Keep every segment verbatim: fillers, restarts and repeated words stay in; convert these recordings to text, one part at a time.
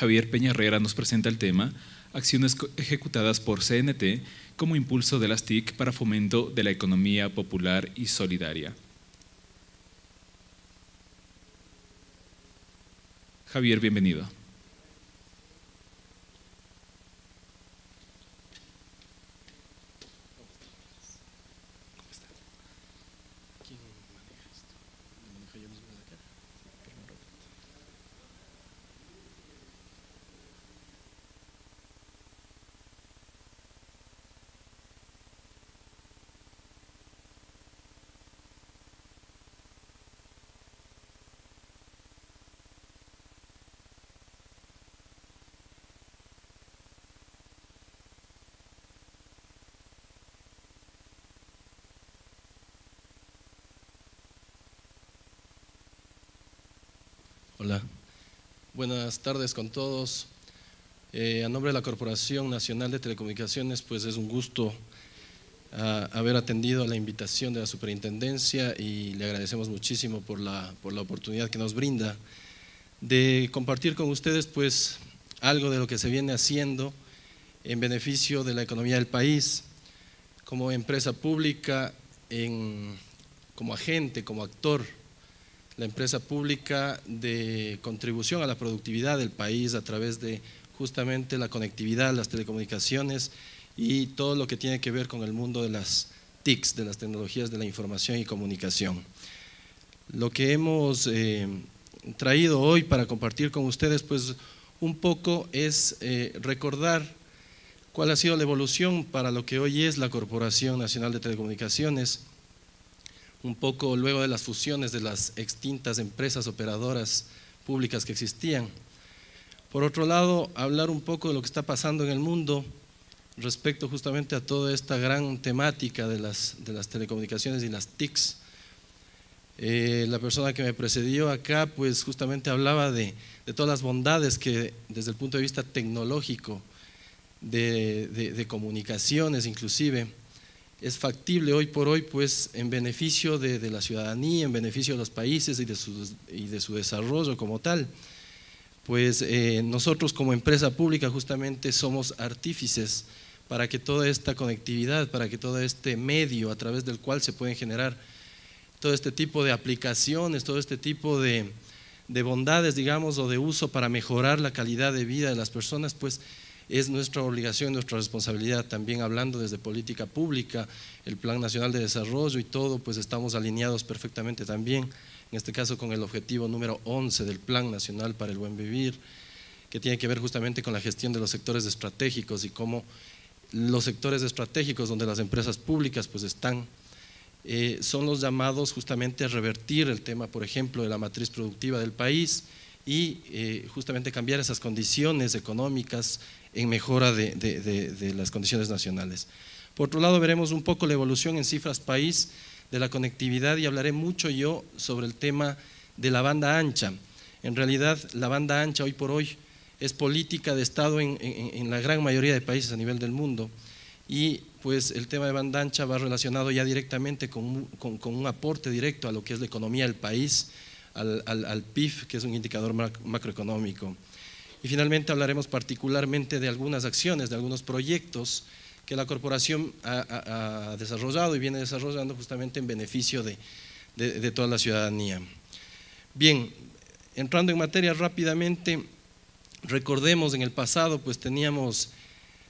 Xavier Peñaherrera nos presenta el tema Acciones ejecutadas por C N T como impulso de las T I C para fomento de la economía popular y solidaria. Xavier, bienvenido. Hola, buenas tardes con todos. Eh, a nombre de la Corporación Nacional de Telecomunicaciones, pues es un gusto uh, haber atendido a la invitación de la Superintendencia y le agradecemos muchísimo por la, por la oportunidad que nos brinda de compartir con ustedes pues algo de lo que se viene haciendo en beneficio de la economía del país, como empresa pública, en, como agente, como actor. La empresa pública de contribución a la productividad del país a través de justamente la conectividad, las telecomunicaciones y todo lo que tiene que ver con el mundo de las T I Cs, de las tecnologías de la información y comunicación. Lo que hemos eh, traído hoy para compartir con ustedes, pues un poco es eh, recordar cuál ha sido la evolución para lo que hoy es la Corporación Nacional de Telecomunicaciones, un poco luego de las fusiones de las extintas empresas operadoras públicas que existían. Por otro lado, hablar un poco de lo que está pasando en el mundo respecto justamente a toda esta gran temática de las, de las telecomunicaciones y las T I Cs. Eh, la persona que me precedió acá, pues justamente hablaba de, de todas las bondades que desde el punto de vista tecnológico, de, de, de comunicaciones inclusive, es factible hoy por hoy, pues en beneficio de, de la ciudadanía, en beneficio de los países y de su, y de su desarrollo como tal. Pues eh, nosotros como empresa pública justamente somos artífices para que toda esta conectividad, para que todo este medio a través del cual se pueden generar todo este tipo de aplicaciones, todo este tipo de, de bondades, digamos, o de uso para mejorar la calidad de vida de las personas, pues es nuestra obligación, nuestra responsabilidad. También hablando desde política pública, el Plan Nacional de Desarrollo y todo, pues estamos alineados perfectamente también, en este caso con el objetivo número once del Plan Nacional para el Buen Vivir, que tiene que ver justamente con la gestión de los sectores estratégicos y cómo los sectores estratégicos donde las empresas públicas pues están, eh, son los llamados justamente a revertir el tema, por ejemplo, de la matriz productiva del país y eh, justamente cambiar esas condiciones económicas en mejora de, de, de, de las condiciones nacionales. Por otro lado, veremos un poco la evolución en cifras país de la conectividad y hablaré mucho yo sobre el tema de la banda ancha. En realidad, la banda ancha hoy por hoy es política de Estado en, en, en la gran mayoría de países a nivel del mundo y pues el tema de banda ancha va relacionado ya directamente con, con, con un aporte directo a lo que es la economía del país, al, al, al P I B, que es un indicador macroeconómico. Y finalmente hablaremos particularmente de algunas acciones, de algunos proyectos que la corporación ha, ha, ha desarrollado y viene desarrollando justamente en beneficio de, de, de toda la ciudadanía. Bien, entrando en materia rápidamente, recordemos en el pasado pues teníamos,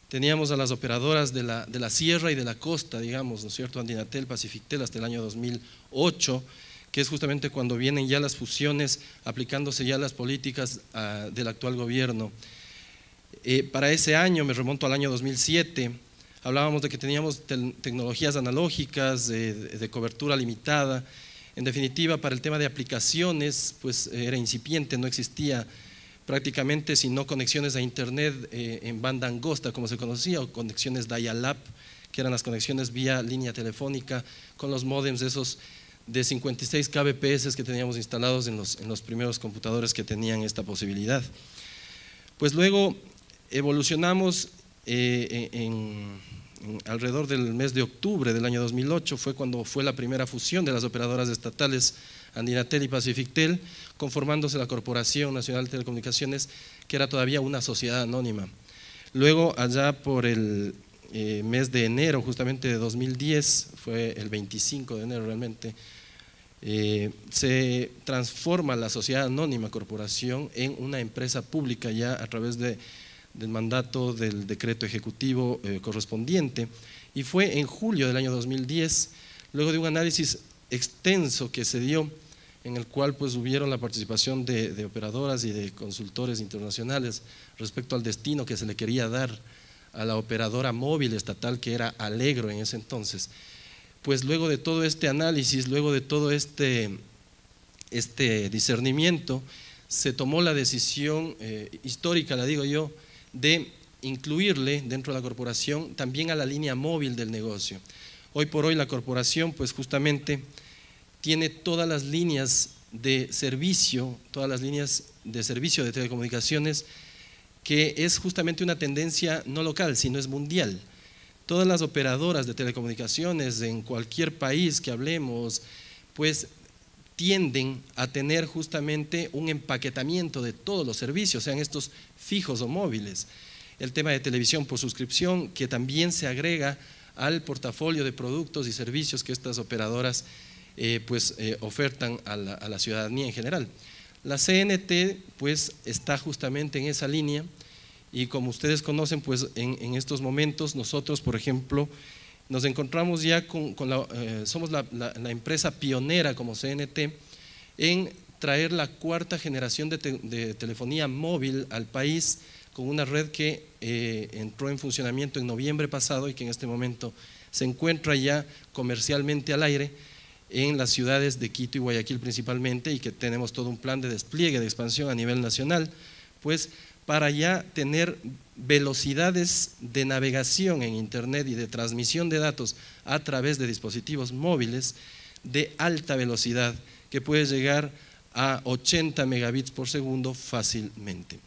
teníamos a las operadoras de la, de la sierra y de la costa, digamos, ¿no es cierto? Andinatel, Pacifictel hasta el año dos mil ocho, que es justamente cuando vienen ya las fusiones, aplicándose ya las políticas uh, del actual gobierno. Eh, para ese año, me remonto al año dos mil siete, hablábamos de que teníamos te tecnologías analógicas, eh, de cobertura limitada. En definitiva, para el tema de aplicaciones, pues era incipiente, no existía prácticamente sino conexiones a internet eh, en banda angosta, como se conocía, o conexiones dial-up, que eran las conexiones vía línea telefónica, con los módems de esos de cincuenta y seis kilobits que teníamos instalados en los, en los primeros computadores que tenían esta posibilidad. Pues luego evolucionamos eh, en, en alrededor del mes de octubre del año dos mil ocho, fue cuando fue la primera fusión de las operadoras estatales Andinatel y Pacifictel, conformándose la Corporación Nacional de Telecomunicaciones, que era todavía una sociedad anónima. Luego, allá por el eh, mes de enero, justamente de dos mil diez, fue el veinticinco de enero realmente, eh, se transforma la sociedad anónima corporación en una empresa pública ya a través de, del mandato del decreto ejecutivo eh, correspondiente, y fue en julio del año dos mil diez, luego de un análisis extenso que se dio, en el cual pues hubieron la participación de, de operadoras y de consultores internacionales respecto al destino que se le quería dar a la operadora móvil estatal que era Alegro en ese entonces. Pues luego de todo este análisis, luego de todo este, este discernimiento, se tomó la decisión eh, histórica, la digo yo, de incluirle dentro de la corporación también a la línea móvil del negocio. Hoy por hoy la corporación pues justamente tiene todas las líneas de servicio, todas las líneas de servicio de telecomunicaciones, que es justamente una tendencia no local, sino es mundial. Todas las operadoras de telecomunicaciones en cualquier país que hablemos, pues tienden a tener justamente un empaquetamiento de todos los servicios, sean estos fijos o móviles. El tema de televisión por suscripción, que también se agrega al portafolio de productos y servicios que estas operadoras Eh, pues eh, ofertan a la, a la ciudadanía en general. La C N T pues está justamente en esa línea, y como ustedes conocen pues en, en estos momentos nosotros, por ejemplo, nos encontramos ya con, con la, eh, somos la, la, la empresa pionera como C N T en traer la cuarta generación de, te, de telefonía móvil al país, con una red que eh, entró en funcionamiento en noviembre pasado y que en este momento se encuentra ya comercialmente al aire en las ciudades de Quito y Guayaquil principalmente, y que tenemos todo un plan de despliegue, de expansión a nivel nacional, pues para ya tener velocidades de navegación en internet y de transmisión de datos a través de dispositivos móviles de alta velocidad, que puede llegar a ochenta megabits por segundo fácilmente.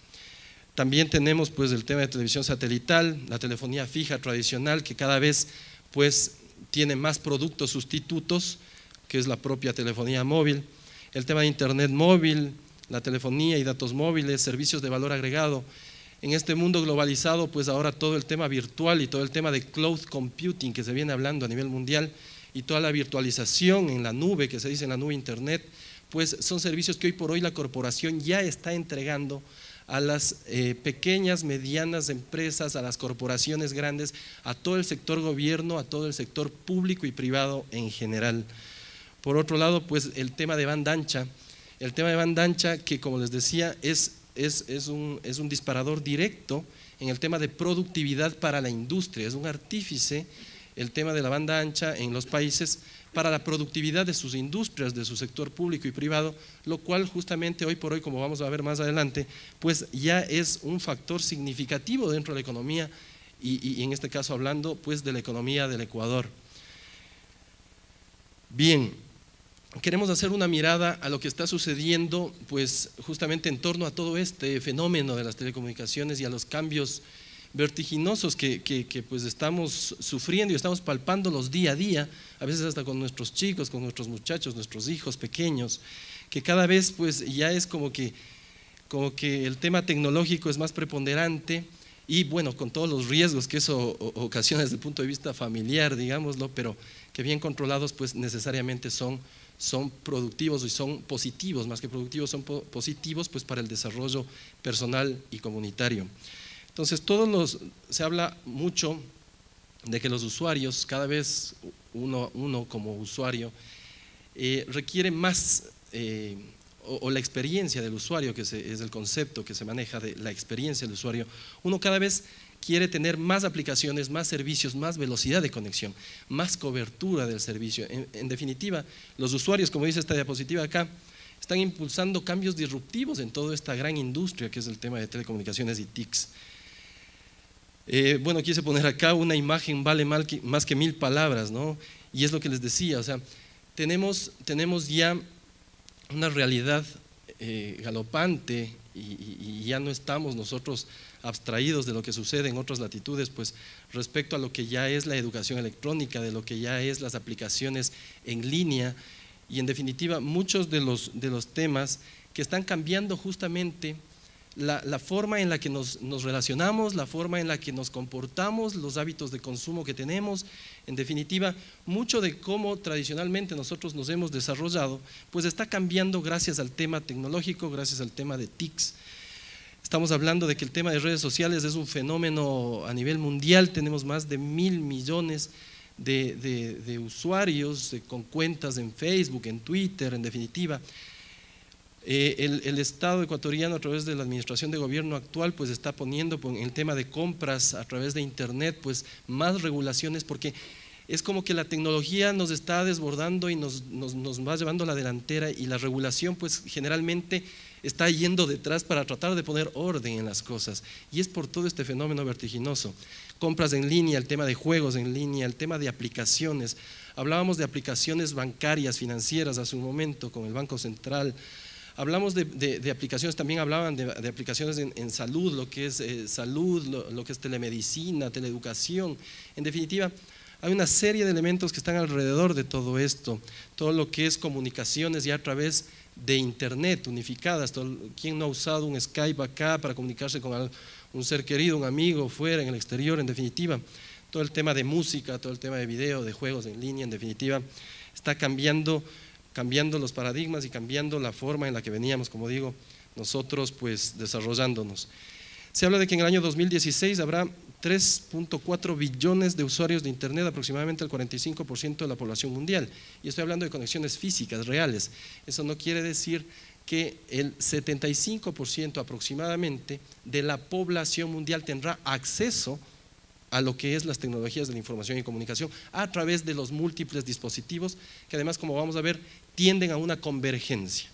También tenemos pues el tema de televisión satelital, la telefonía fija tradicional, que cada vez pues tiene más productos sustitutos, que es la propia telefonía móvil, el tema de internet móvil, la telefonía y datos móviles, servicios de valor agregado. En este mundo globalizado, pues ahora todo el tema virtual y todo el tema de cloud computing que se viene hablando a nivel mundial, y toda la virtualización en la nube, que se dice en la nube internet, pues son servicios que hoy por hoy la corporación ya está entregando a las eh, pequeñas, medianas empresas, a las corporaciones grandes, a todo el sector gobierno, a todo el sector público y privado en general. Por otro lado, pues el tema de banda ancha, el tema de banda ancha que, como les decía, es, es, es, un, es un disparador directo en el tema de productividad para la industria, es un artífice el tema de la banda ancha en los países para la productividad de sus industrias, de su sector público y privado, lo cual justamente hoy por hoy, como vamos a ver más adelante, pues ya es un factor significativo dentro de la economía y, y en este caso hablando pues de la economía del Ecuador. Bien. Queremos hacer una mirada a lo que está sucediendo pues justamente en torno a todo este fenómeno de las telecomunicaciones y a los cambios vertiginosos que, que, que pues estamos sufriendo y estamos palpándolos día a día, a veces hasta con nuestros chicos, con nuestros muchachos, nuestros hijos pequeños, que cada vez pues ya es como que, como que el tema tecnológico es más preponderante, y bueno, con todos los riesgos que eso ocasiona desde el punto de vista familiar, digámoslo, pero que bien controlados pues necesariamente son son productivos y son positivos, más que productivos, son po positivos pues para el desarrollo personal y comunitario. Entonces, todos los, se habla mucho de que los usuarios, cada vez uno, uno como usuario, eh, requiere más, eh, o, o la experiencia del usuario, que se, es el concepto que se maneja de la experiencia del usuario, uno cada vez quiere tener más aplicaciones, más servicios, más velocidad de conexión, más cobertura del servicio. En, en definitiva, los usuarios, como dice esta diapositiva acá, están impulsando cambios disruptivos en toda esta gran industria que es el tema de telecomunicaciones y T I Cs. Eh, bueno, quise poner acá una imagen vale mal que, más que mil palabras, ¿no? Y es lo que les decía, o sea, tenemos, tenemos ya una realidad eh, galopante, Y, y ya no estamos nosotros abstraídos de lo que sucede en otras latitudes, pues respecto a lo que ya es la educación electrónica, de lo que ya es las aplicaciones en línea, y en definitiva muchos de los, de los temas que están cambiando justamente la, la forma en la que nos, nos relacionamos, la forma en la que nos comportamos, los hábitos de consumo que tenemos, en definitiva mucho de cómo tradicionalmente nosotros nos hemos desarrollado, pues está cambiando gracias al tema tecnológico, gracias al tema de T I Cs. Estamos hablando de que el tema de redes sociales es un fenómeno a nivel mundial, tenemos más de mil millones de, de, de usuarios con cuentas en Facebook, en Twitter, en definitiva. Eh, el, el Estado ecuatoriano a través de la administración de gobierno actual pues está poniendo en el tema de compras a través de internet pues más regulaciones, porque es como que la tecnología nos está desbordando y nos, nos, nos va llevando a la delantera, y la regulación pues generalmente está yendo detrás para tratar de poner orden en las cosas, y es por todo este fenómeno vertiginoso. Compras en línea, el tema de juegos en línea, el tema de aplicaciones. Hablábamos de aplicaciones bancarias, financieras hace un momento con el Banco Central. Hablamos de, de, de aplicaciones, también hablaban de, de aplicaciones en, en salud, lo que es eh, salud, lo, lo que es telemedicina, teleeducación. En definitiva, hay una serie de elementos que están alrededor de todo esto, todo lo que es comunicaciones ya a través de internet unificadas. Todo, ¿quién no ha usado un Skype acá para comunicarse con un ser querido, un amigo, fuera, en el exterior? En definitiva, todo el tema de música, todo el tema de video, de juegos en línea, en definitiva, está cambiando cambiando los paradigmas y cambiando la forma en la que veníamos, como digo, nosotros pues desarrollándonos. Se habla de que en el año dos mil dieciséis habrá tres punto cuatro billones de usuarios de internet, aproximadamente el cuarenta y cinco por ciento de la población mundial, y estoy hablando de conexiones físicas reales. Eso no quiere decir que el setenta y cinco por ciento aproximadamente de la población mundial tendrá acceso a lo que es las tecnologías de la información y comunicación a través de los múltiples dispositivos que, además, como vamos a ver, tienden a una convergencia.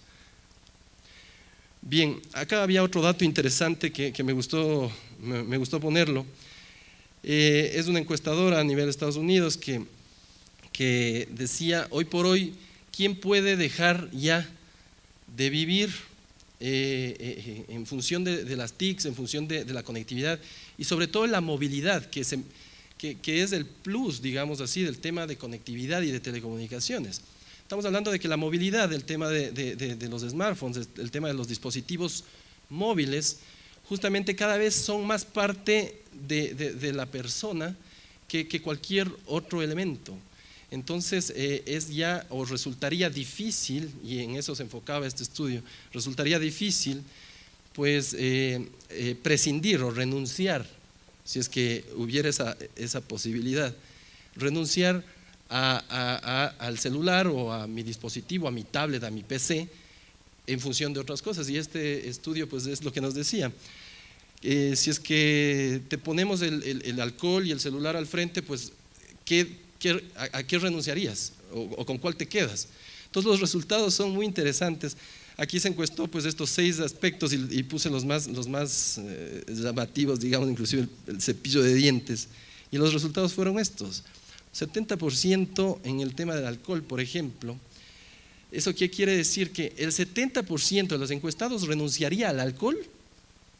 Bien, acá había otro dato interesante que, que me gustó, me, me gustó ponerlo. Eh, es una encuestadora a nivel de Estados Unidos que, que decía, hoy por hoy, ¿quién puede dejar ya de vivir Eh, eh, en función de, de las T I Cs, en función de, de la conectividad y sobre todo la movilidad, que, se, que, que es el plus, digamos así, del tema de conectividad y de telecomunicaciones? Estamos hablando de que la movilidad, el tema de, de, de, de los smartphones, el tema de los dispositivos móviles, justamente cada vez son más parte de, de, de la persona que, que cualquier otro elemento. Entonces eh, es ya, o resultaría difícil, y en eso se enfocaba este estudio, resultaría difícil pues eh, eh, prescindir o renunciar, si es que hubiera esa, esa posibilidad, renunciar a, a, a, al celular o a mi dispositivo, a mi tablet, a mi P C, en función de otras cosas. Y este estudio pues es lo que nos decía. Eh, si es que te ponemos el, el, el alcohol y el celular al frente, pues ¿qué? ¿A qué renunciarías? ¿O con cuál te quedas? Entonces los resultados son muy interesantes. Aquí se encuestó pues estos seis aspectos y, y puse los más, los más eh, llamativos, digamos, inclusive el, el cepillo de dientes. Y los resultados fueron estos. setenta por ciento en el tema del alcohol, por ejemplo. ¿Eso qué quiere decir? Que el setenta por ciento de los encuestados renunciaría al alcohol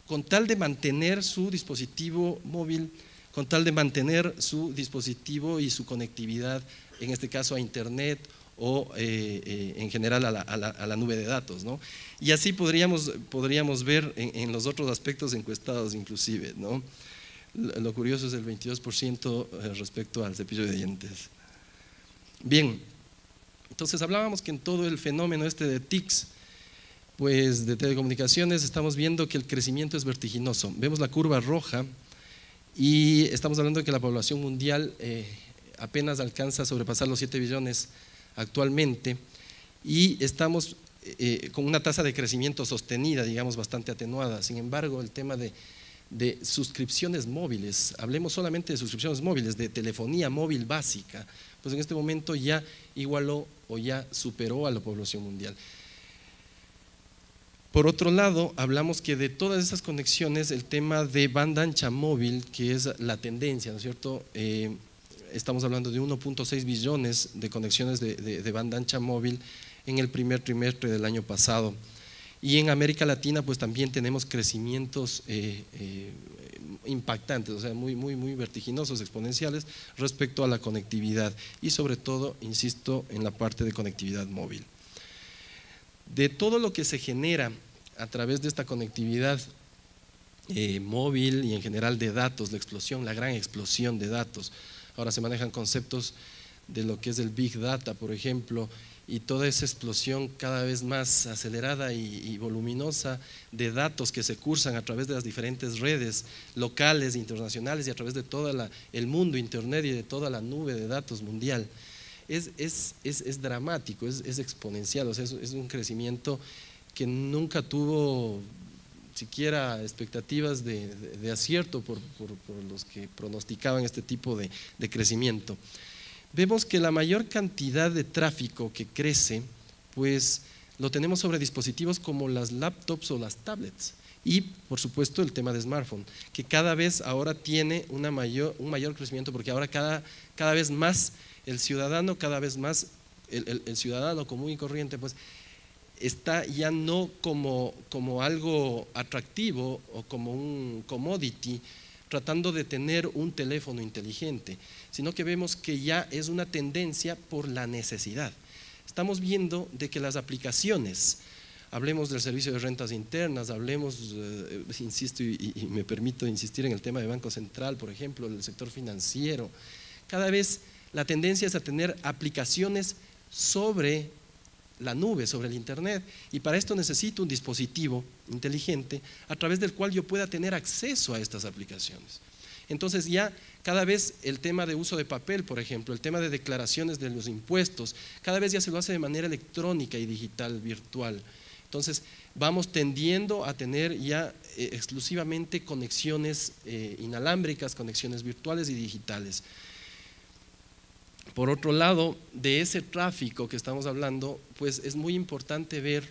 con tal de mantener su dispositivo móvil, con tal de mantener su dispositivo y su conectividad, en este caso a internet o eh, eh, en general a la, a la, a la nube de datos, ¿no? Y así podríamos, podríamos ver en, en los otros aspectos encuestados inclusive, ¿no? Lo curioso es el veintidós por ciento respecto al cepillo de dientes. Bien, entonces hablábamos que en todo el fenómeno este de T I Cs, pues de telecomunicaciones, estamos viendo que el crecimiento es vertiginoso. Vemos la curva roja, y estamos hablando de que la población mundial eh, apenas alcanza a sobrepasar los siete billones actualmente, y estamos eh, con una tasa de crecimiento sostenida, digamos, bastante atenuada. Sin embargo, el tema de, de suscripciones móviles, hablemos solamente de suscripciones móviles, de telefonía móvil básica, pues en este momento ya igualó o ya superó a la población mundial. Por otro lado, hablamos que de todas esas conexiones, el tema de banda ancha móvil, que es la tendencia, ¿no es cierto? Eh, estamos hablando de uno punto seis billones de conexiones de, de, de banda ancha móvil en el primer trimestre del año pasado. Y en América Latina, pues también tenemos crecimientos eh, eh, impactantes, o sea, muy, muy, muy vertiginosos, exponenciales respecto a la conectividad y sobre todo, insisto, en la parte de conectividad móvil. De todo lo que se genera a través de esta conectividad eh, móvil y en general de datos, la explosión, la gran explosión de datos, ahora se manejan conceptos de lo que es el Big Data, por ejemplo, y toda esa explosión cada vez más acelerada y, y voluminosa de datos que se cursan a través de las diferentes redes locales, internacionales y a través de todo el mundo internet y de toda la nube de datos mundial. Es, es, es, es dramático, es, es exponencial, o sea, es, es un crecimiento que nunca tuvo siquiera expectativas de, de, de acierto por, por, por los que pronosticaban este tipo de, de crecimiento. Vemos que la mayor cantidad de tráfico que crece, pues lo tenemos sobre dispositivos como las laptops o las tablets y por supuesto el tema de smartphone, que cada vez ahora tiene una mayor, un mayor crecimiento, porque ahora cada, cada vez más el ciudadano, cada vez más el, el, el ciudadano común y corriente, pues está ya no como, como algo atractivo o como un commodity, tratando de tener un teléfono inteligente, sino que vemos que ya es una tendencia por la necesidad. Estamos viendo de que las aplicaciones, hablemos del servicio de rentas internas, hablemos, eh, insisto y, y me permito insistir en el tema de Banco Central, por ejemplo, del sector financiero, cada vez la tendencia es a tener aplicaciones sobre la nube, sobre el internet, y para esto necesito un dispositivo inteligente a través del cual yo pueda tener acceso a estas aplicaciones. Entonces ya cada vez el tema de uso de papel, por ejemplo, el tema de declaraciones de los impuestos, cada vez ya se lo hace de manera electrónica y digital, virtual. Entonces vamos tendiendo a tener ya eh, exclusivamente conexiones eh, inalámbricas, conexiones virtuales y digitales. Por otro lado, de ese tráfico que estamos hablando, pues es muy importante ver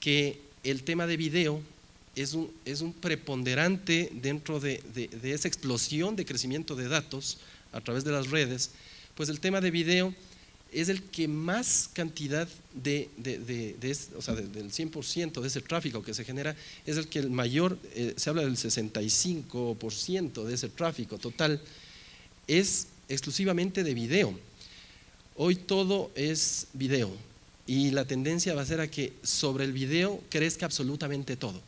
que el tema de video es un, es un preponderante dentro de, de, de esa explosión de crecimiento de datos a través de las redes, pues el tema de video es el que más cantidad de, de, de, de, de o sea, del cien por ciento de ese tráfico que se genera, es el que el mayor, eh, se habla del sesenta y cinco por ciento de ese tráfico total, es exclusivamente de video. Hoy todo es video y la tendencia va a ser a que sobre el video crezca absolutamente todo.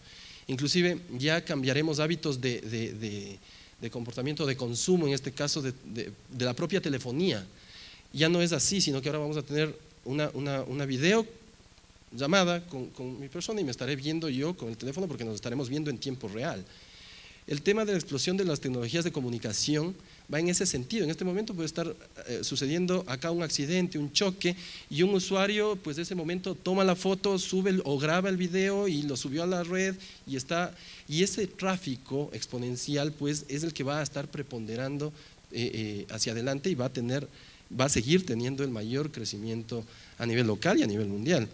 Inclusive ya cambiaremos hábitos de, de, de, de comportamiento de consumo, en este caso de, de, de la propia telefonía. Ya no es así, sino que ahora vamos a tener una, una, una video llamada con, con mi persona y me estaré viendo yo con el teléfono porque nos estaremos viendo en tiempo real. El tema de la explosión de las tecnologías de comunicación va en ese sentido. En este momento puede estar eh, sucediendo acá un accidente, un choque, y un usuario pues de ese momento toma la foto, sube el, o graba el video y lo subió a la red y está, y ese tráfico exponencial pues es el que va a estar preponderando eh, eh, hacia adelante y va a tener, va a seguir teniendo el mayor crecimiento a nivel local y a nivel mundial.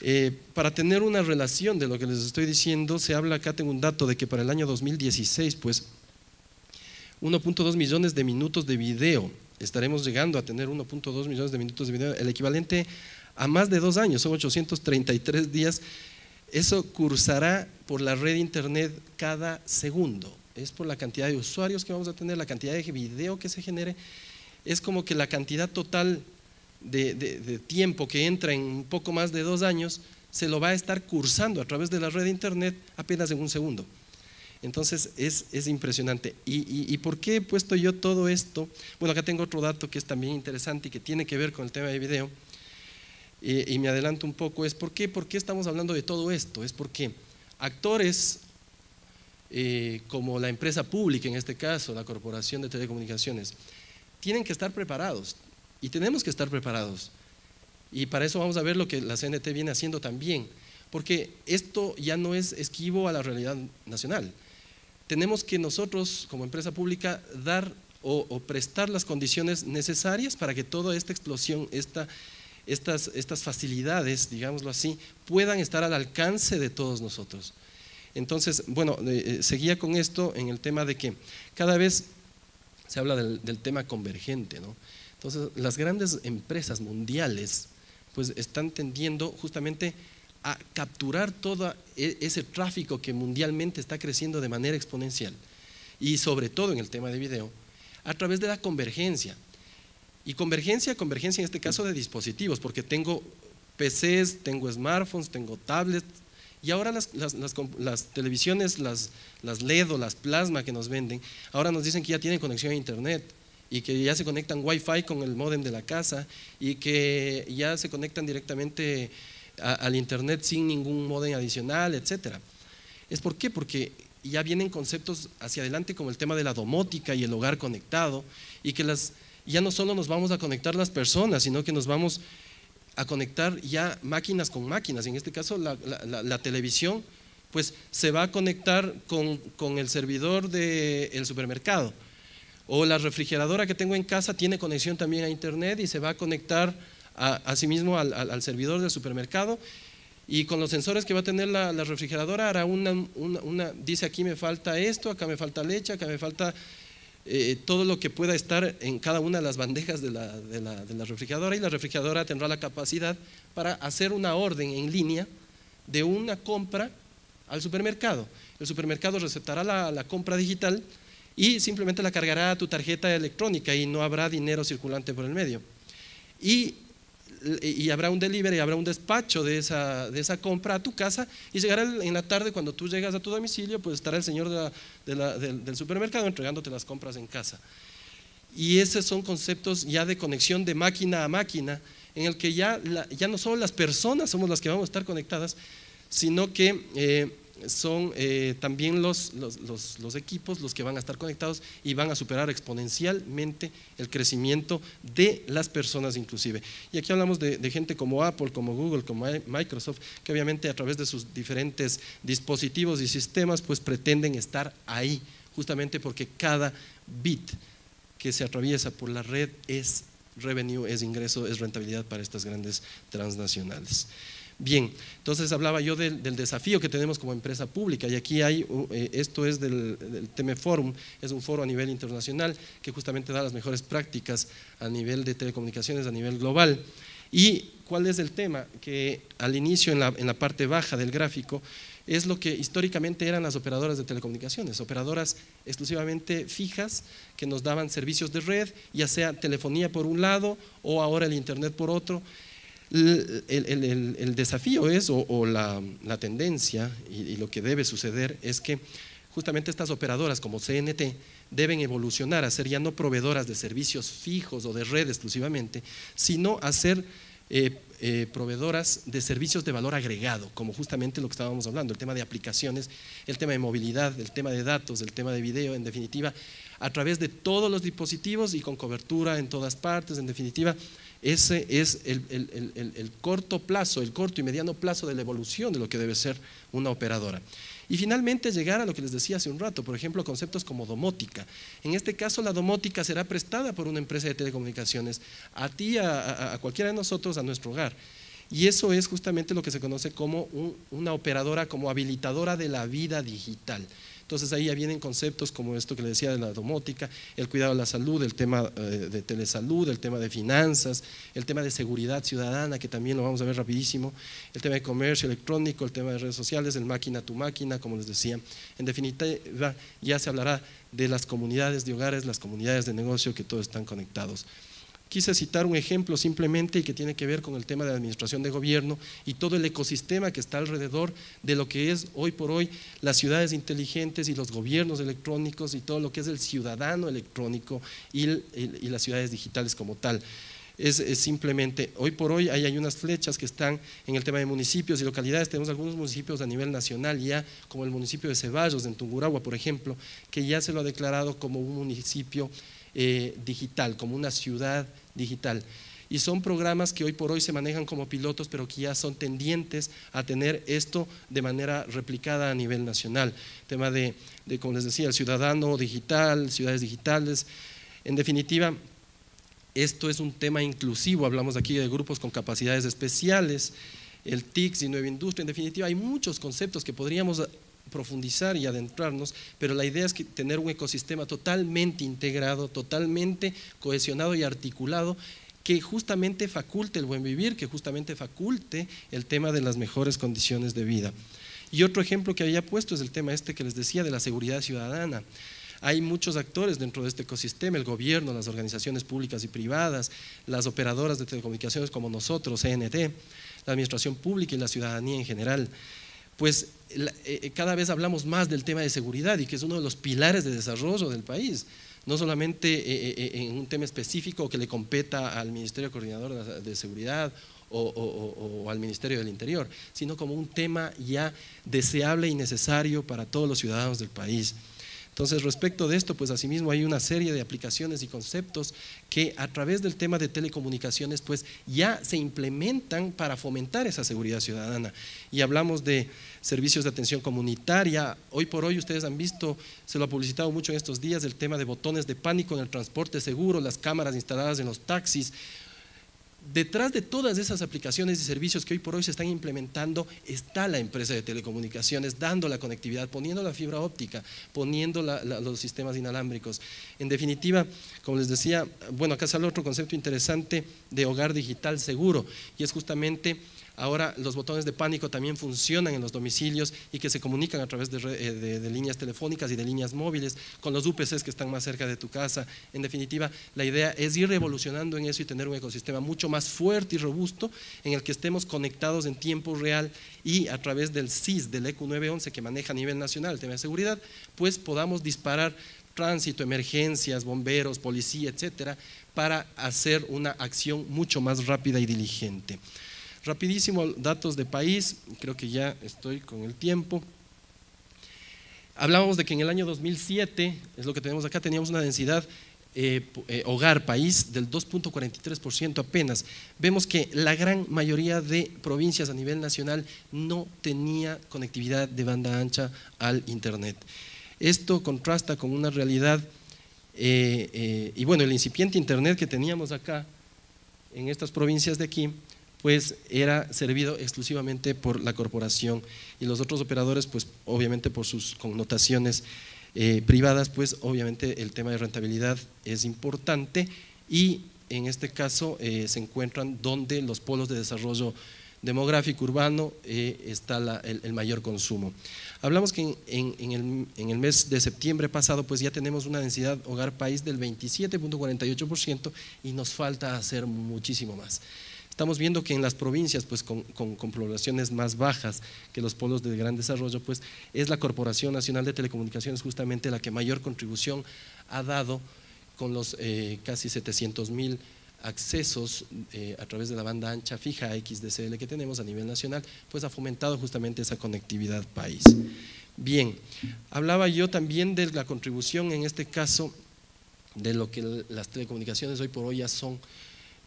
Eh, para tener una relación de lo que les estoy diciendo, se habla, acá tengo un dato de que para el año dos mil dieciséis, pues uno punto dos millones de minutos de video, estaremos llegando a tener uno punto dos millones de minutos de video, el equivalente a más de dos años, son ochocientos treinta y tres días, eso cursará por la red internet cada segundo, es por la cantidad de usuarios que vamos a tener, la cantidad de video que se genere, es como que la cantidad total De, de, de tiempo que entra en un poco más de dos años, se lo va a estar cursando a través de la red de internet apenas en un segundo. Entonces es, es impresionante. ¿Y, y, y por qué he puesto yo todo esto? Bueno, acá tengo otro dato que es también interesante y que tiene que ver con el tema de video, eh, y me adelanto un poco, es por qué, por qué estamos hablando de todo esto, es porque actores eh, como la empresa pública, en este caso la Corporación de Telecomunicaciones, tienen que estar preparados. Y tenemos que estar preparados, y para eso vamos a ver lo que la C N T viene haciendo también, porque esto ya no es esquivo a la realidad nacional. Tenemos que nosotros como empresa pública dar o, o prestar las condiciones necesarias para que toda esta explosión, esta, estas, estas facilidades, digámoslo así, puedan estar al alcance de todos nosotros. Entonces, bueno, eh, seguía con esto en el tema de que cada vez se habla del, del tema convergente, ¿no? Entonces, las grandes empresas mundiales pues están tendiendo justamente a capturar todo ese tráfico que mundialmente está creciendo de manera exponencial, y sobre todo en el tema de video, a través de la convergencia. Y convergencia, convergencia en este caso de dispositivos, porque tengo P Cs, tengo smartphones, tengo tablets, y ahora las, las, las, las televisiones, las, las L E D o las plasma que nos venden, ahora nos dicen que ya tienen conexión a internet, y que ya se conectan Wi-Fi con el módem de la casa, y que ya se conectan directamente a, al internet sin ningún módem adicional, etcétera. ¿Es por qué? Porque ya vienen conceptos hacia adelante como el tema de la domótica y el hogar conectado, y que las, ya no solo nos vamos a conectar las personas, sino que nos vamos a conectar ya máquinas con máquinas. En este caso la, la, la, la televisión pues se va a conectar con, con el servidor del supermercado, o la refrigeradora que tengo en casa tiene conexión también a internet y se va a conectar a, a sí mismo al, al, al servidor del supermercado, y con los sensores que va a tener la, la refrigeradora hará una, una, una, dice aquí me falta esto, acá me falta leche, acá me falta eh, todo lo que pueda estar en cada una de las bandejas de la, de, la, de la refrigeradora, y la refrigeradora tendrá la capacidad para hacer una orden en línea de una compra al supermercado. El supermercado recetará la, la compra digital y simplemente la cargará a tu tarjeta electrónica y no habrá dinero circulante por el medio. Y y habrá un delivery, habrá un despacho de esa, de esa compra a tu casa, y llegará en la tarde, cuando tú llegas a tu domicilio, pues estará el señor de la, de la, del, del supermercado entregándote las compras en casa. Y esos son conceptos ya de conexión de máquina a máquina, en el que ya, la, ya no solo las personas somos las que vamos a estar conectadas, sino que eh, son eh, también los, los, los, los equipos los que van a estar conectados, y van a superar exponencialmente el crecimiento de las personas inclusive. Y aquí hablamos de, de gente como Apple, como Google, como Microsoft, que obviamente a través de sus diferentes dispositivos y sistemas pues pretenden estar ahí, justamente porque cada bit que se atraviesa por la red es revenue, es ingreso, es rentabilidad para estas grandes transnacionales. Bien, entonces hablaba yo del, del desafío que tenemos como empresa pública, y aquí hay, esto es del, del T M Forum, es un foro a nivel internacional que justamente da las mejores prácticas a nivel de telecomunicaciones a nivel global. ¿Y cuál es el tema? Que al inicio en la, en la parte baja del gráfico es lo que históricamente eran las operadoras de telecomunicaciones, operadoras exclusivamente fijas que nos daban servicios de red, ya sea telefonía por un lado o ahora el internet por otro. El, el, el, el desafío es, o, o la, la tendencia y, y lo que debe suceder es que justamente estas operadoras como C N T deben evolucionar a ser ya no proveedoras de servicios fijos o de red exclusivamente, sino a ser eh, eh, proveedoras de servicios de valor agregado, como justamente lo que estábamos hablando, el tema de aplicaciones, el tema de movilidad, el tema de datos, el tema de video, en definitiva, a través de todos los dispositivos y con cobertura en todas partes, en definitiva. Ese es el, el, el, el corto plazo, el corto y mediano plazo de la evolución de lo que debe ser una operadora. Y finalmente llegar a lo que les decía hace un rato, por ejemplo, conceptos como domótica. En este caso la domótica será prestada por una empresa de telecomunicaciones a ti, a, a, a cualquiera de nosotros, a nuestro hogar. Y eso es justamente lo que se conoce como un, una operadora, como habilitadora de la vida digital. Entonces ahí ya vienen conceptos como esto que le decía de la domótica, el cuidado de la salud, el tema de telesalud, el tema de finanzas, el tema de seguridad ciudadana, que también lo vamos a ver rapidísimo, el tema de comercio electrónico, el tema de redes sociales, el máquina tu máquina, como les decía. En definitiva, ya se hablará de las comunidades de hogares, las comunidades de negocio, que todos están conectados. Quise citar un ejemplo simplemente, y que tiene que ver con el tema de la administración de gobierno y todo el ecosistema que está alrededor de lo que es hoy por hoy las ciudades inteligentes y los gobiernos electrónicos y todo lo que es el ciudadano electrónico y, el, y las ciudades digitales como tal. Es, es simplemente, hoy por hoy hay, hay unas flechas que están en el tema de municipios y localidades. Tenemos algunos municipios a nivel nacional ya, como el municipio de Ceballos, en Tungurahua, por ejemplo, que ya se lo ha declarado como un municipio Eh, digital, como una ciudad digital, y son programas que hoy por hoy se manejan como pilotos, pero que ya son tendientes a tener esto de manera replicada a nivel nacional. Tema de, de como les decía, el ciudadano digital, ciudades digitales. En definitiva, esto es un tema inclusivo, hablamos aquí de grupos con capacidades especiales, el T I Cs y nueva industria. En definitiva, hay muchos conceptos que podríamos profundizar y adentrarnos, pero la idea es que tener un ecosistema totalmente integrado, totalmente cohesionado y articulado, que justamente faculte el buen vivir, que justamente faculte el tema de las mejores condiciones de vida. Y otro ejemplo que había puesto es el tema este que les decía de la seguridad ciudadana. Hay muchos actores dentro de este ecosistema, el gobierno, las organizaciones públicas y privadas, las operadoras de telecomunicaciones como nosotros, C N T, la administración pública y la ciudadanía en general. Pues cada vez hablamos más del tema de seguridad y que es uno de los pilares de desarrollo del país, no solamente en un tema específico que le competa al Ministerio Coordinador de Seguridad o, o, o al Ministerio del Interior, sino como un tema ya deseable y necesario para todos los ciudadanos del país. Entonces, respecto de esto, pues asimismo hay una serie de aplicaciones y conceptos que a través del tema de telecomunicaciones pues ya se implementan para fomentar esa seguridad ciudadana. Y hablamos de servicios de atención comunitaria, hoy por hoy ustedes han visto, se lo ha publicitado mucho en estos días, el tema de botones de pánico en el transporte seguro, las cámaras instaladas en los taxis. Detrás de todas esas aplicaciones y servicios que hoy por hoy se están implementando está la empresa de telecomunicaciones dando la conectividad, poniendo la fibra óptica, poniendo la, la, los sistemas inalámbricos. En definitiva, como les decía, bueno, acá sale otro concepto interesante de hogar digital seguro y es justamente ahora los botones de pánico también funcionan en los domicilios y que se comunican a través de, de, de líneas telefónicas y de líneas móviles con los U P Cs que están más cerca de tu casa. En definitiva, la idea es ir revolucionando en eso y tener un ecosistema mucho más fuerte y robusto en el que estemos conectados en tiempo real y a través del C I S, del E Q nueve once que maneja a nivel nacional el tema de seguridad, pues podamos disparar tránsito, emergencias, bomberos, policía, etcétera, para hacer una acción mucho más rápida y diligente. Rapidísimo, datos de país, creo que ya estoy con el tiempo. Hablábamos de que en el año dos mil siete, es lo que tenemos acá, teníamos una densidad eh, eh, hogar país del dos punto cuarenta y tres por ciento apenas. Vemos que la gran mayoría de provincias a nivel nacional no tenía conectividad de banda ancha al internet. Esto contrasta con una realidad, eh, eh, y bueno, el incipiente internet que teníamos acá en estas provincias de aquí, pues era servido exclusivamente por la corporación y los otros operadores, pues obviamente por sus connotaciones eh, privadas, pues obviamente el tema de rentabilidad es importante y en este caso eh, se encuentran donde los polos de desarrollo demográfico urbano eh, está la, el, el mayor consumo. Hablamos que en, en, en, el, en el mes de septiembre pasado pues ya tenemos una densidad hogar país del veintisiete punto cuarenta y ocho por ciento y nos falta hacer muchísimo más. Estamos viendo que en las provincias pues con, con, con poblaciones más bajas que los polos de gran desarrollo pues es la Corporación Nacional de Telecomunicaciones justamente la que mayor contribución ha dado con los eh, casi setecientos mil accesos eh, a través de la banda ancha fija X D C L que tenemos a nivel nacional, pues ha fomentado justamente esa conectividad país. Bien, hablaba yo también de la contribución en este caso de lo que las telecomunicaciones hoy por hoy ya son.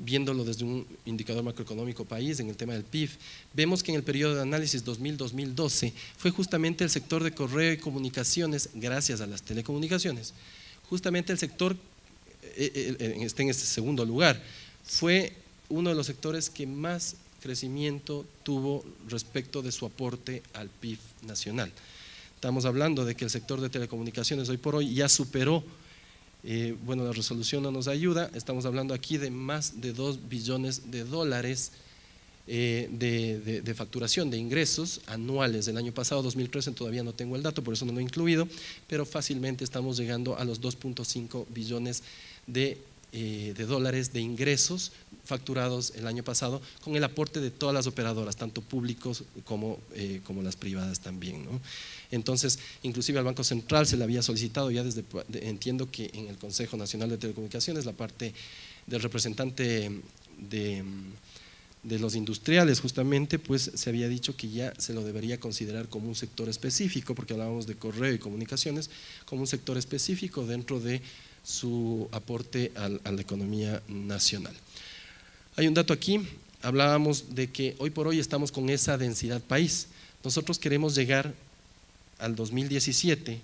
Viéndolo desde un indicador macroeconómico país en el tema del P I B, vemos que en el periodo de análisis dos mil a dos mil doce fue justamente el sector de correo y comunicaciones, gracias a las telecomunicaciones, justamente el sector, está en este segundo lugar, fue uno de los sectores que más crecimiento tuvo respecto de su aporte al P I B nacional. Estamos hablando de que el sector de telecomunicaciones hoy por hoy ya superó Eh, bueno, la resolución no nos ayuda, estamos hablando aquí de más de dos billones de dólares eh, de, de, de facturación de ingresos anuales del año pasado, dos mil trece, todavía no tengo el dato, por eso no lo he incluido, pero fácilmente estamos llegando a los dos punto cinco billones de, eh, de dólares de ingresos facturados el año pasado con el aporte de todas las operadoras, tanto públicos como, eh, como las privadas también, ¿no? Entonces, inclusive al Banco Central se le había solicitado ya desde, entiendo que en el Consejo Nacional de Telecomunicaciones, la parte del representante de, de los industriales justamente, pues se había dicho que ya se lo debería considerar como un sector específico, porque hablábamos de correo y comunicaciones, como un sector específico dentro de su aporte a, a la economía nacional. Hay un dato aquí, hablábamos de que hoy por hoy estamos con esa densidad país, nosotros queremos llegar al dos mil diecisiete,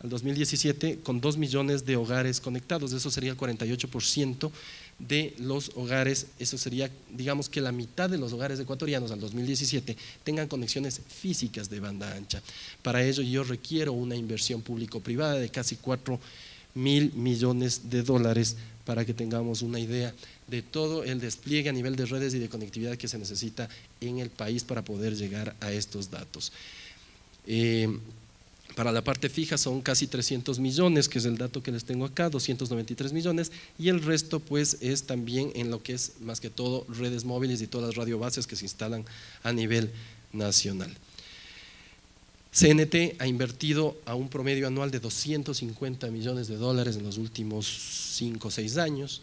al dos mil diecisiete con dos millones de hogares conectados, eso sería el cuarenta y ocho por ciento de los hogares, eso sería digamos que la mitad de los hogares ecuatorianos al dos mil diecisiete tengan conexiones físicas de banda ancha. Para ello yo requiero una inversión público-privada de casi 4 mil millones de dólares para que tengamos una idea de todo el despliegue a nivel de redes y de conectividad que se necesita en el país para poder llegar a estos datos. Eh, Para la parte fija son casi trescientos millones, que es el dato que les tengo acá, doscientos noventa y tres millones, y el resto pues es también en lo que es más que todo redes móviles y todas las radiobases que se instalan a nivel nacional. C N T ha invertido a un promedio anual de doscientos cincuenta millones de dólares en los últimos cinco o seis años.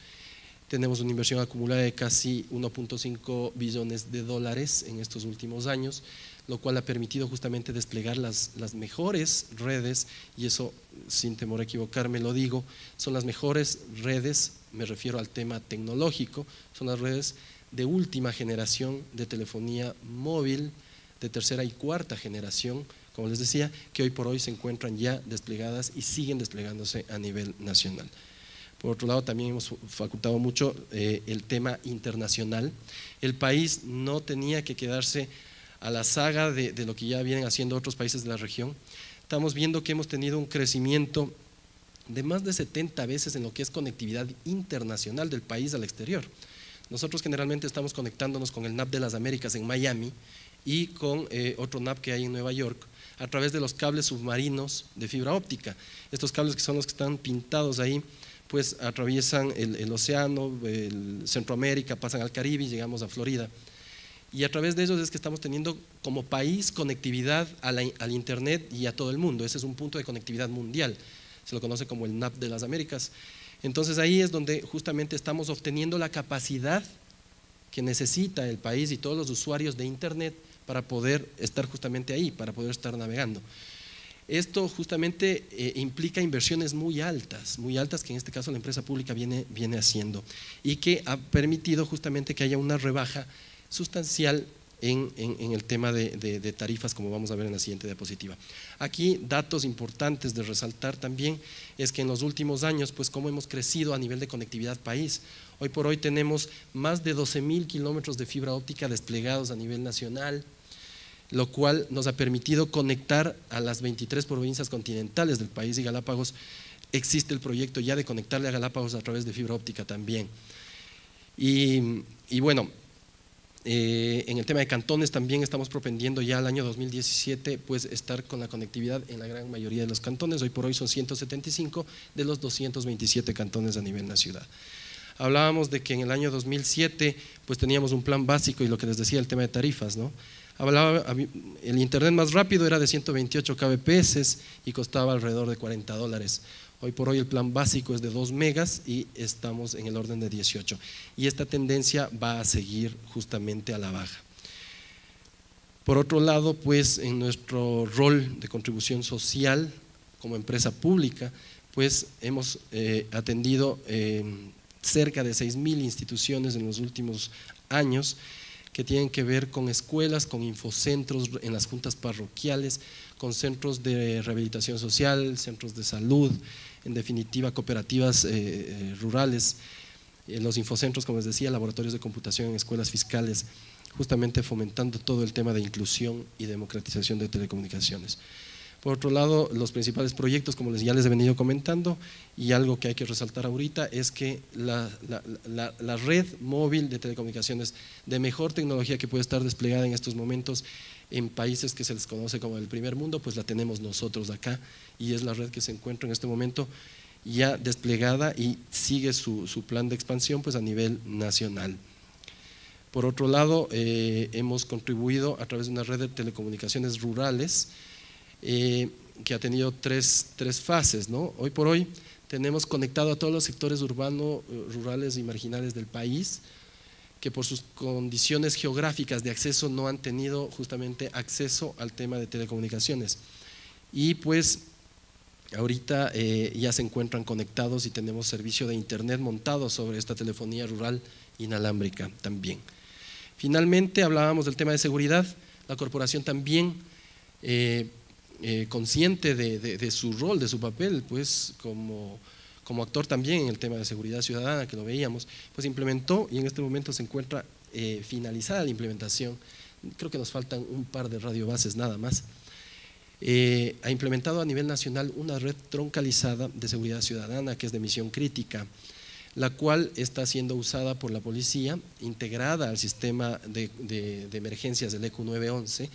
Tenemos una inversión acumulada de casi uno punto cinco billones de dólares en estos últimos años, lo cual ha permitido justamente desplegar las, las mejores redes, y eso sin temor a equivocarme lo digo, son las mejores redes, me refiero al tema tecnológico, son las redes de última generación de telefonía móvil, de tercera y cuarta generación, como les decía, que hoy por hoy se encuentran ya desplegadas y siguen desplegándose a nivel nacional. Por otro lado, también hemos facultado mucho eh, el tema internacional. El país no tenía que quedarse a la saga de, de lo que ya vienen haciendo otros países de la región. Estamos viendo que hemos tenido un crecimiento de más de setenta veces en lo que es conectividad internacional del país al exterior. Nosotros generalmente estamos conectándonos con el N A P de las Américas en Miami y con eh, otro N A P que hay en Nueva York a través de los cables submarinos de fibra óptica. Estos cables que son los que están pintados ahí, pues atraviesan el, el océano, el Centroamérica, pasan al Caribe y llegamos a Florida. Y a través de ellos es que estamos teniendo como país conectividad a la, al internet y a todo el mundo. Ese es un punto de conectividad mundial, se lo conoce como el N A P de las Américas. Entonces ahí es donde justamente estamos obteniendo la capacidad que necesita el país y todos los usuarios de internet para poder estar justamente ahí, para poder estar navegando. Esto justamente eh, implica inversiones muy altas, muy altas que en este caso la empresa pública viene, viene haciendo y que ha permitido justamente que haya una rebaja sustancial en, en, en el tema de, de, de tarifas, como vamos a ver en la siguiente diapositiva. Aquí datos importantes de resaltar también es que en los últimos años, pues cómo hemos crecido a nivel de conectividad país. Hoy por hoy tenemos más de doce mil kilómetros de fibra óptica desplegados a nivel nacional, lo cual nos ha permitido conectar a las veintitrés provincias continentales del país, y Galápagos, existe el proyecto ya de conectarle a Galápagos a través de fibra óptica también. Y, y bueno, eh, en el tema de cantones también estamos propendiendo ya al año dos mil diecisiete pues estar con la conectividad en la gran mayoría de los cantones. Hoy por hoy son ciento setenta y cinco de los doscientos veintisiete cantones a nivel nacional. Hablábamos de que en el año dos mil siete pues teníamos un plan básico y lo que les decía el tema de tarifas, ¿no? Hablaba, el internet más rápido era de ciento veintiocho kilobits por segundo y costaba alrededor de cuarenta dólares. Hoy por hoy el plan básico es de dos megas y estamos en el orden de dieciocho. Y esta tendencia va a seguir justamente a la baja. Por otro lado, pues en nuestro rol de contribución social como empresa pública, pues hemos eh, atendido eh, cerca de seis mil instituciones en los últimos años, que tienen que ver con escuelas, con infocentros en las juntas parroquiales, con centros de rehabilitación social, centros de salud, en definitiva cooperativas eh, rurales, eh, los infocentros, como les decía, laboratorios de computación en escuelas fiscales, justamente fomentando todo el tema de inclusión y democratización de telecomunicaciones. Por otro lado, los principales proyectos, como ya les he venido comentando, y algo que hay que resaltar ahorita es que la, la, la, la red móvil de telecomunicaciones de mejor tecnología que puede estar desplegada en estos momentos en países que se les conoce como el primer mundo, pues la tenemos nosotros acá, y es la red que se encuentra en este momento ya desplegada y sigue su, su plan de expansión pues a nivel nacional. Por otro lado, eh, hemos contribuido a través de una red de telecomunicaciones rurales, Eh, que ha tenido tres, tres fases, ¿no? Hoy por hoy tenemos conectado a todos los sectores urbanos, rurales y marginales del país, que por sus condiciones geográficas de acceso no han tenido justamente acceso al tema de telecomunicaciones, y pues ahorita eh, ya se encuentran conectados y tenemos servicio de internet montado sobre esta telefonía rural inalámbrica también. Finalmente hablábamos del tema de seguridad. La corporación también eh, Eh, consciente de, de, de su rol, de su papel, pues como, como actor también en el tema de seguridad ciudadana, que lo veíamos, pues implementó, y en este momento se encuentra eh, finalizada la implementación, creo que nos faltan un par de radiobases nada más, Eh, ha implementado a nivel nacional una red troncalizada de seguridad ciudadana, que es de misión crítica, la cual está siendo usada por la policía, integrada al sistema de, de, de emergencias del E C U nueve once,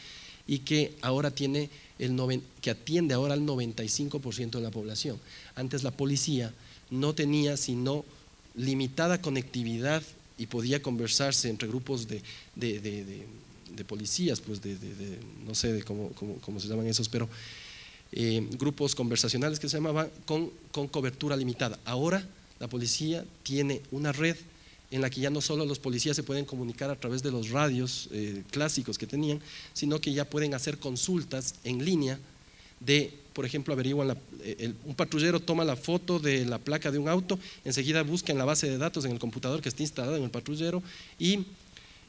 y que ahora tiene el noven, que atiende ahora al noventa y cinco por ciento de la población. Antes la policía no tenía sino limitada conectividad y podía conversarse entre grupos de, de, de, de, de policías, pues de, de, de, no sé de cómo, cómo, cómo se llaman esos, pero eh, grupos conversacionales que se llamaban con, con cobertura limitada. Ahora la policía tiene una red en la que ya no solo los policías se pueden comunicar a través de los radios eh, clásicos que tenían, sino que ya pueden hacer consultas en línea de, por ejemplo, averiguan, la, el, un patrullero toma la foto de la placa de un auto, enseguida busca en la base de datos, en el computador que está instalado en el patrullero, y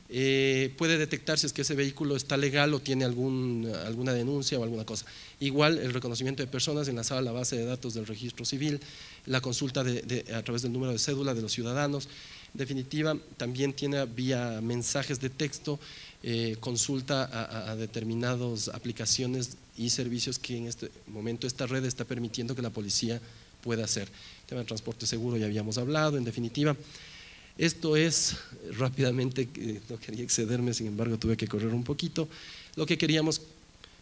eh, puede detectar si es que ese vehículo está legal o tiene algún, alguna denuncia o alguna cosa. Igual el reconocimiento de personas enlazado a la base de datos del registro civil, la consulta de, de, a través del número de cédula de los ciudadanos. En definitiva, también tiene vía mensajes de texto, eh, consulta a, a determinadas aplicaciones y servicios que en este momento esta red está permitiendo que la policía pueda hacer. El tema de transporte seguro ya habíamos hablado, en definitiva. Esto es rápidamente, no quería excederme, sin embargo tuve que correr un poquito, lo que queríamos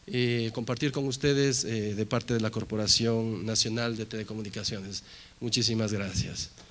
eh, compartir con ustedes eh, de parte de la Corporación Nacional de Telecomunicaciones. Muchísimas gracias.